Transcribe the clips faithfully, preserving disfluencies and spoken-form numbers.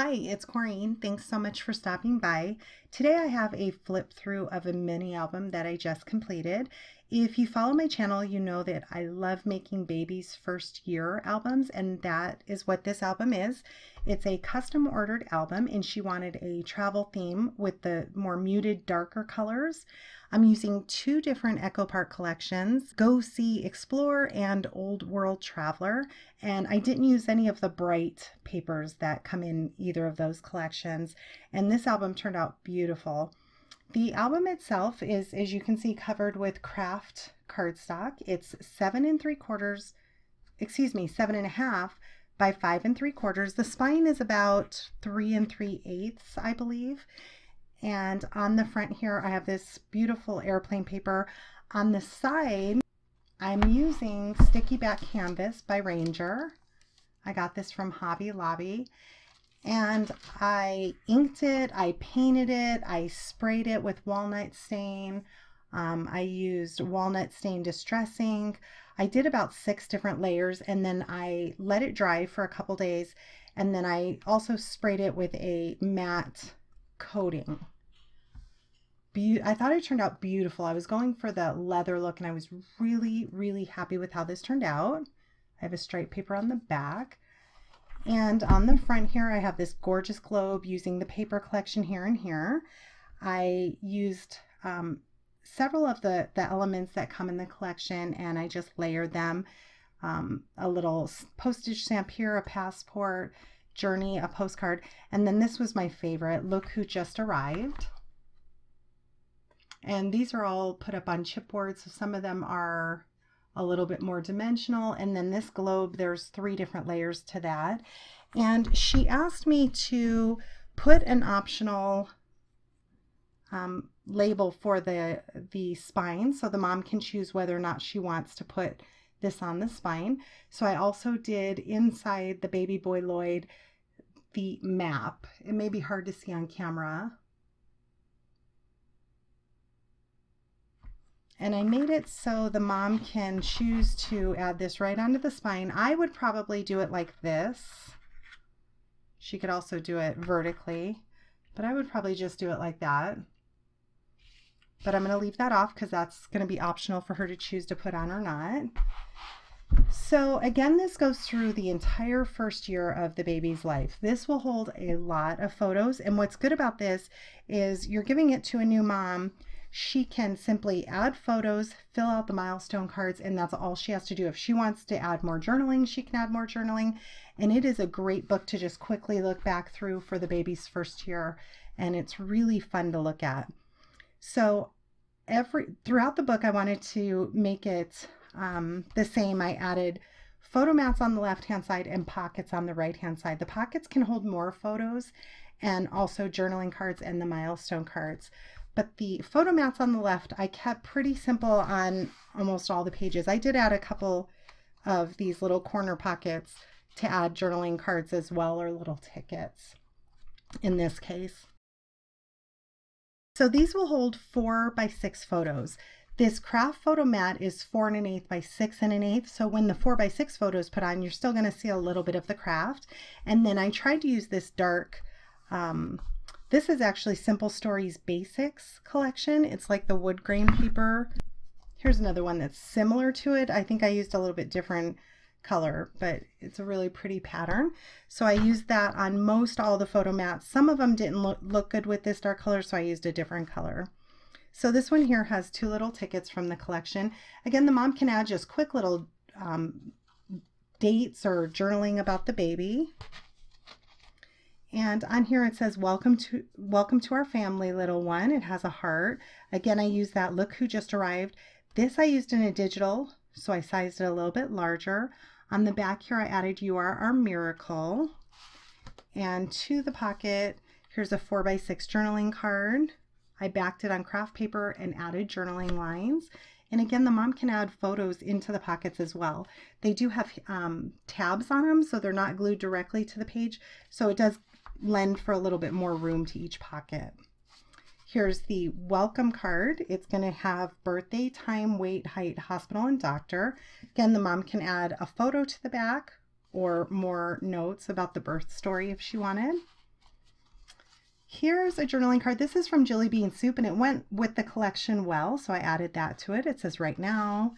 Hi, it's Corrine. Thanks so much for stopping by. Today I have a flip through of a mini album that I just completed. If you follow my channel, you know that I love making babies' first year albums, and that is what this album is. It's a custom ordered album, and she wanted a travel theme with the more muted, darker colors. I'm using two different Echo Park collections, Go See Explore and Old World Traveler, and I didn't use any of the bright papers that come in either of those collections, and this album turned out beautiful. The album itself is, as you can see, covered with craft cardstock. It's seven and three quarters, excuse me, seven and a half by five and three quarters. The spine is about three and three eighths, I believe. And on the front here, I have this beautiful airplane paper. On the side, I'm using Sticky Back Canvas by Ranger. I got this from Hobby Lobby. And I inked it, I painted it, I sprayed it with walnut stain. Um, I used walnut stain distress ink. I did about six different layers, and then I let it dry for a couple days. And then I also sprayed it with a matte coating. Be- I thought it turned out beautiful. I was going for the leather look, and I was really, really happy with how this turned out. I have a striped paper on the back. And on the front here, I have this gorgeous globe using the paper collection here and here. I used um, several of the, the elements that come in the collection, and I just layered them. Um, a little postage stamp here, a passport, journey, a postcard, and then this was my favorite, Look Who Just Arrived. And these are all put up on chipboard, so some of them are a little bit more dimensional, and then this globe, there's three different layers to that. And she asked me to put an optional um, label for the the spine, so the mom can choose whether or not she wants to put this on the spine. So I also did inside the baby boy Lloyd the map. It may be hard to see on camera. And I made it so the mom can choose to add this right onto the spine. I would probably do it like this. She could also do it vertically, but I would probably just do it like that. But I'm going to leave that off because that's going to be optional for her to choose to put on or not. So again, this goes through the entire first year of the baby's life. This will hold a lot of photos. And what's good about this is you're giving it to a new mom. She can simply add photos, fill out the milestone cards, and that's all she has to do. If she wants to add more journaling, she can add more journaling. And it is a great book to just quickly look back through for the baby's first year. And it's really fun to look at. So every throughout the book, I wanted to make it um, the same. I added photo mats on the left-hand side and pockets on the right-hand side. The pockets can hold more photos and also journaling cards and the milestone cards. But the photo mats on the left, I kept pretty simple on almost all the pages. I did add a couple of these little corner pockets to add journaling cards as well, or little tickets in this case. So these will hold four by six photos. This craft photo mat is four and an eighth by six and an eighth. So when the four by six photo is put on, you're still going to see a little bit of the craft. And then I tried to use this dark, um, this is actually Simple Stories Basics collection. It's like the wood grain paper. Here's another one that's similar to it. I think I used a little bit different color, but it's a really pretty pattern. So I used that on most all the photo mats. Some of them didn't look, look good with this dark color, so I used a different color. So this one here has two little tickets from the collection. Again, the mom can add just quick little um, dates or journaling about the baby. And on here it says, welcome to welcome to our family, little one. It has a heart. Again, I used that Look Who Just Arrived. This I used in a digital, so I sized it a little bit larger. On the back here, I added You Are Our Miracle. And to the pocket, here's a four by six journaling card. I backed it on craft paper and added journaling lines. And again, the mom can add photos into the pockets as well. They do have um, tabs on them, so they're not glued directly to the page. So it does lend for a little bit more room to each pocket. Here's the welcome card. It's going to have birthday, time, weight, height, hospital, and doctor. Again, the mom can add a photo to the back or more notes about the birth story if she wanted. Here's a journaling card. This is from Jillibean Soup, and it went with the collection well, so I added that to it. It says right now.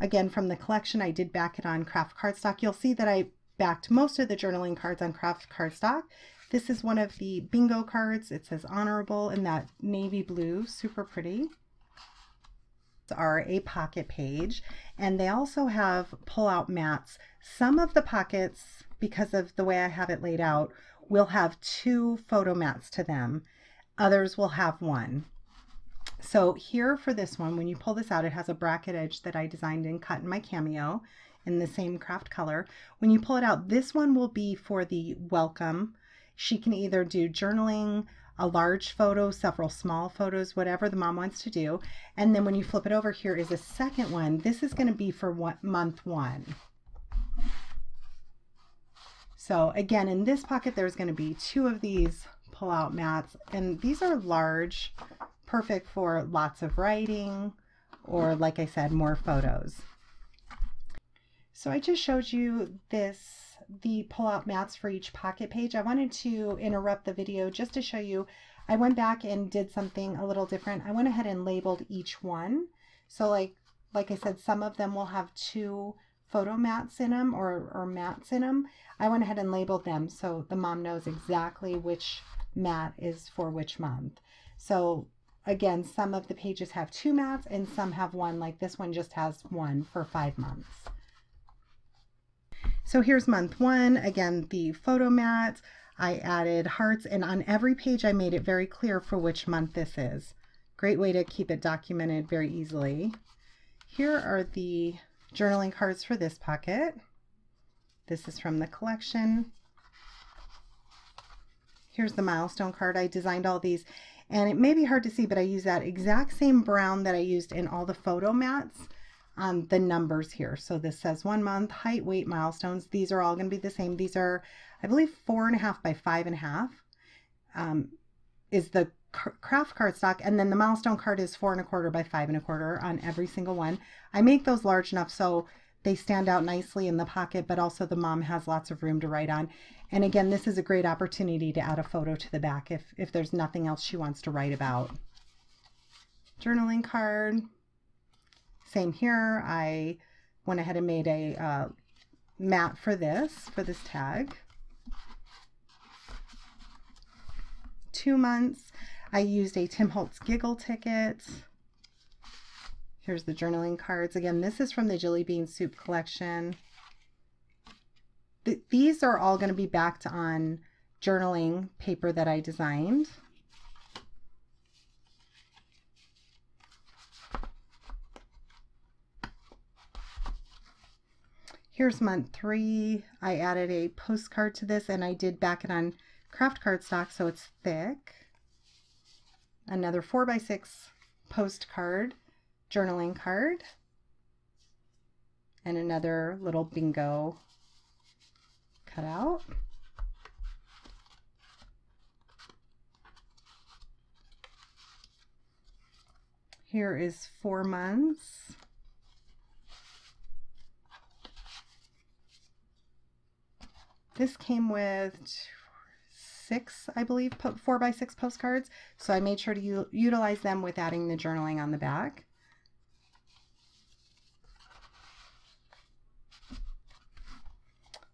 Again, from the collection, I did back it on craft cardstock. You'll see that I backed most of the journaling cards on craft cardstock. This is one of the bingo cards. It says honorable in that navy blue, super pretty. Are a pocket page, and they also have pull-out mats. Some of the pockets, because of the way I have it laid out, will have two photo mats to them. Others will have one. So here for this one, when you pull this out, it has a bracket edge that I designed and cut in my Cameo in the same craft color. When you pull it out, this one will be for the welcome. She can either do journaling, a large photo, several small photos, whatever the mom wants to do. And then when you flip it over, here is a second one. This is going to be for one, month one. So again, in this pocket, there's going to be two of these pull-out mats, and these are large, perfect for lots of writing or, like I said, more photos. So I just showed you this, the pull-out mats for each pocket page. I wanted to interrupt the video just to show you, I went back and did something a little different. I went ahead and labeled each one. So like like I said, some of them will have two photo mats in them or, or mats in them. I went ahead and labeled them so the mom knows exactly which mat is for which month. So again, some of the pages have two mats and some have one, like this one just has one for five months. So here's month one, again, the photo mat. I added hearts, and on every page I made it very clear for which month this is. Great way to keep it documented very easily. Here are the journaling cards for this pocket. This is from the collection. Here's the milestone card. I designed all these, and it may be hard to see, but I use that exact same brown that I used in all the photo mats. Um, the numbers here. So this says one month, height, weight, milestones. These are all going to be the same. These are, I believe, four and a half by five and a half um, is the craft cardstock. And then the milestone card is four and a quarter by five and a quarter on every single one. I make those large enough so they stand out nicely in the pocket, but also the mom has lots of room to write on. And again, this is a great opportunity to add a photo to the back if, if there's nothing else she wants to write about. Journaling card. Same here, I went ahead and made a uh, mat for this, for this tag. Two months, I used a Tim Holtz giggle ticket. Here's the journaling cards. Again, this is from the Jillibean Soup collection. Th these are all gonna be backed on journaling paper that I designed. Here's month three. I added a postcard to this, and I did back it on craft cardstock so it's thick. Another four by six postcard, journaling card, and another little bingo cutout. Here is four months. This came with six, I believe, four by six postcards. So I made sure to utilize them with adding the journaling on the back.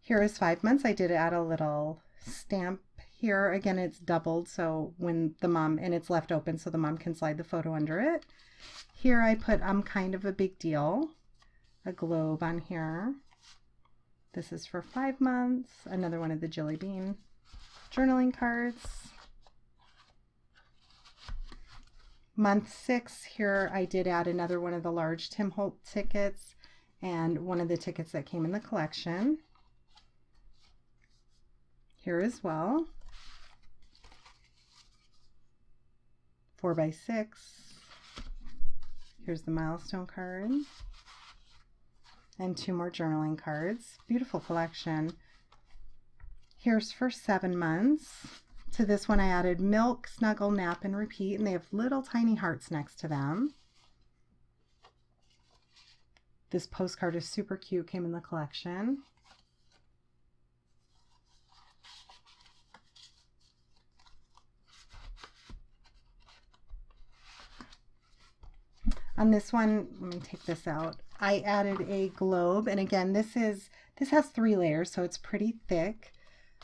Here is five months. I did add a little stamp here. Again, it's doubled, so when the mom, and it's left open so the mom can slide the photo under it. Here I put, I'm um, kind of a big deal, a globe on here. This is for five months, another one of the Jillibean journaling cards. Month six, here I did add another one of the large Tim Holtz tickets and one of the tickets that came in the collection. Here as well. Four by six. Here's the milestone card. And two more journaling cards. Beautiful collection. Here's for seven months. To this one I added milk, snuggle, nap, and repeat, and they have little tiny hearts next to them. This postcard is super cute, came in the collection. on this one, let me take this out, I added a globe, and again, this is this has three layers, so it's pretty thick.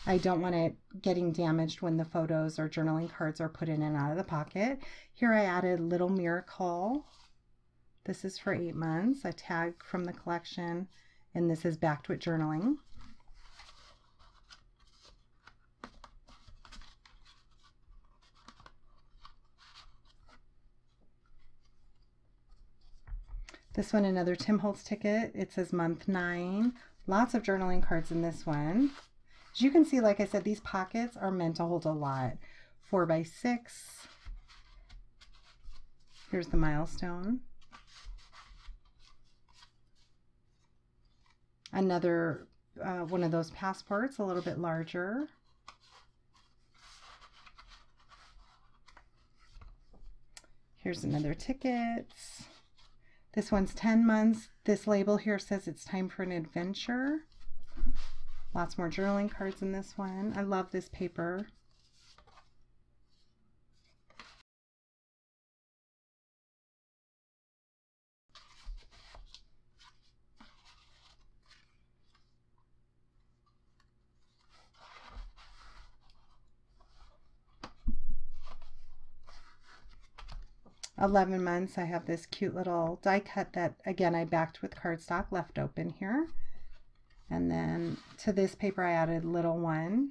I don't want it getting damaged when the photos or journaling cards are put in and out of the pocket. Here I added Little Miracle. This is for eight months, a tag from the collection, and this is Backed with Journaling. This one, another Tim Holtz ticket. It says month nine. Lots of journaling cards in this one. As you can see, like I said, these pockets are meant to hold a lot. Four by six. Here's the milestone. Another uh, one of those passports, a little bit larger. Here's another ticket. This one's ten months. This label here says it's time for an adventure. Lots more journaling cards in this one. I love this paper. eleven months, I have this cute little die cut that, again, I backed with cardstock, left open here. And then to this paper I added Little One.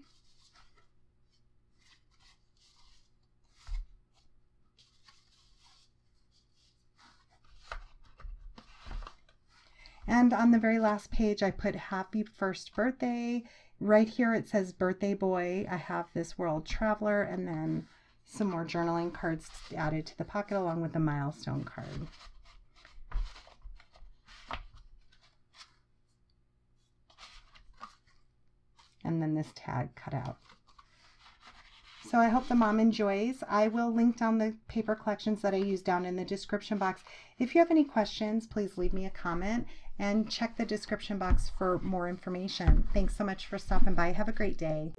And on the very last page I put Happy First Birthday. Right here it says Birthday Boy. I have this World Traveler, and then some more journaling cards added to the pocket along with the milestone card. And then this tag cut out. So I hope the mom enjoys. I will link down the paper collections that I use down in the description box. If you have any questions, please leave me a comment and check the description box for more information. Thanks so much for stopping by. Have a great day.